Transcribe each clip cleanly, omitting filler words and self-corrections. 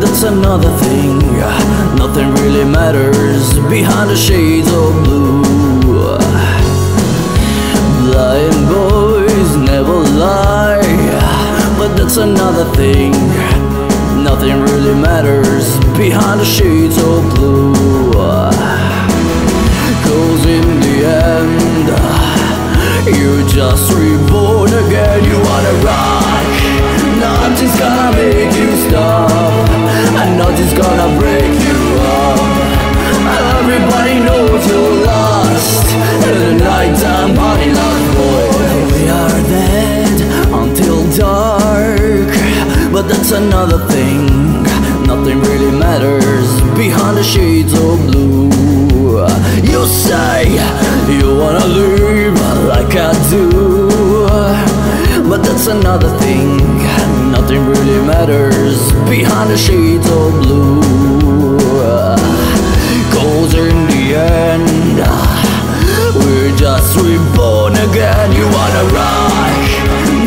that's another thing. Nothing really matters behind the shades of blue. Blind boys never lie, but that's another thing. Nothing really matters behind the shades of blue. Cause in the end, you're just reborn again. You wanna rock, nothing's gonna make you stop, and nothing's gonna break you up. Everybody knows you're lost in the nighttime body love void. We are dead until dark, but that's another thing. Nothing really matters behind the shades of blue. You say you wanna live like I do, but that's another thing. Nothing really matters behind the shades of blue. Cause in the end, we're just reborn again. You wanna rock,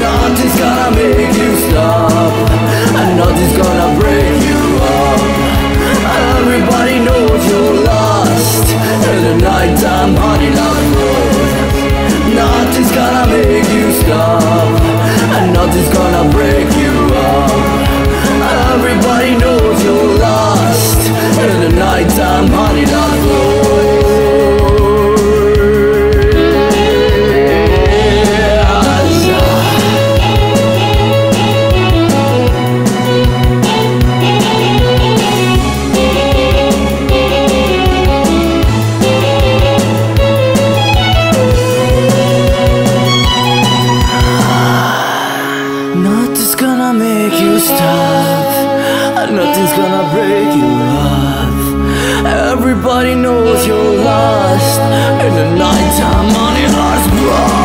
nothing's gonna make you stop, and nothing's gonna break you up. Everybody knows you're lost in the nighttime party love road. Nothing's gonna make you stop, and nothing's gonna break you up. Everybody knows you're lost in the nighttime party love road. Nothing's gonna make you stop, and nothing's gonna break you off. Everybody knows you're lost in the nighttime on your heart's blood.